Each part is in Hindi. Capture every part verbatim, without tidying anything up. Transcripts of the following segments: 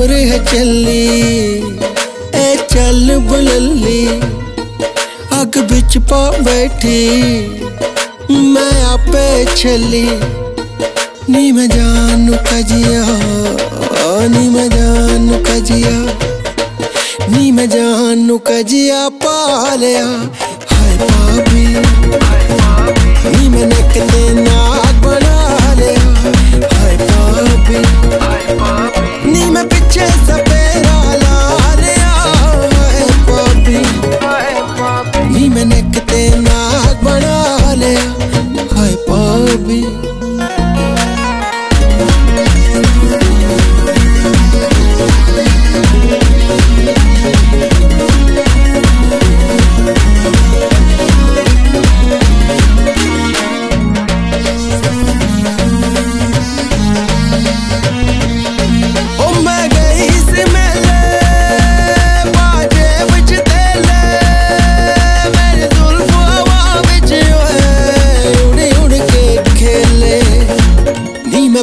उम्र है चली ए चल बुलली अग बिच पा बैठी मैं आपे छली नी मैं जानू कजिया नी मैं जानू कजिया नी मैं जानू कजिया पालिया हाय भाभी नी मैंने कदे नाग बना लिया हाय भाभी नी मैं पीछे सपेरा ला लिया हाय भाभी नी मैंने कदे नाग बना लिया हाय भाभी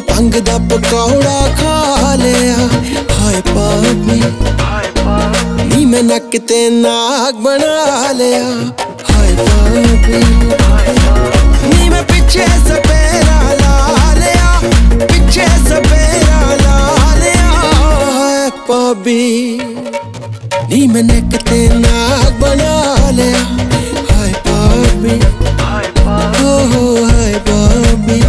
भंग दा पकौड़ा खा लिया हाय भाभी नी मैं नक ते नाग बना लिया हाय भाभी नी मैं पीछे सपेरा ला लिया पीछे सपेरा ला लिया हाय भाभी नी मैं नक ते नाग बना लिया हाय भाभी हो हो हाय भाभी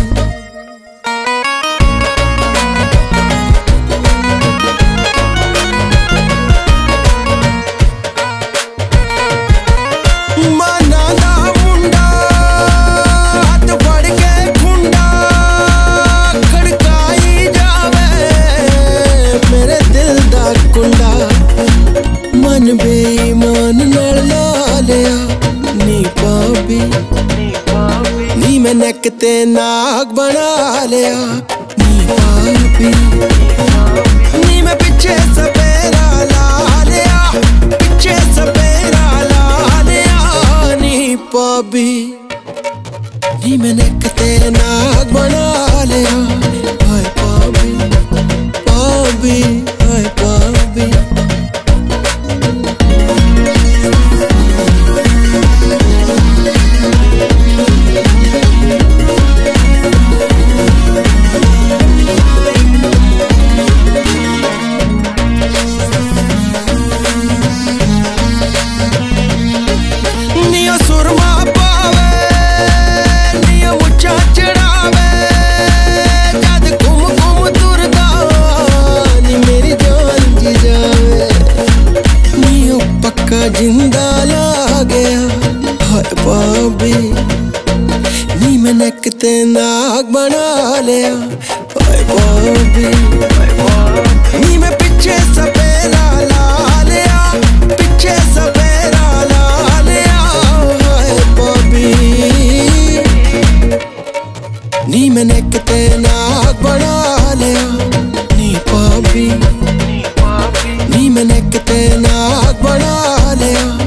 नक ते नाग बना लिया नी भाभी नी मैं पीछे सपेरा ला लिया पीछे सपेरा ला लिया नी भाभी नी मैं नक ते नाग बना लिया हाय भाभी भाभी हाय भाभी जिंदा ला गया हाय भाभी नी मैं नक ते नाग बना लिया हाय भाभी नी मैं पीछे सपेरा ला लिया पीछे सपेरा ला लिया हाय भाभी नी मैं नक ते नाग बना लिया नी भाभी नी मैं नक ते नाग बना ले।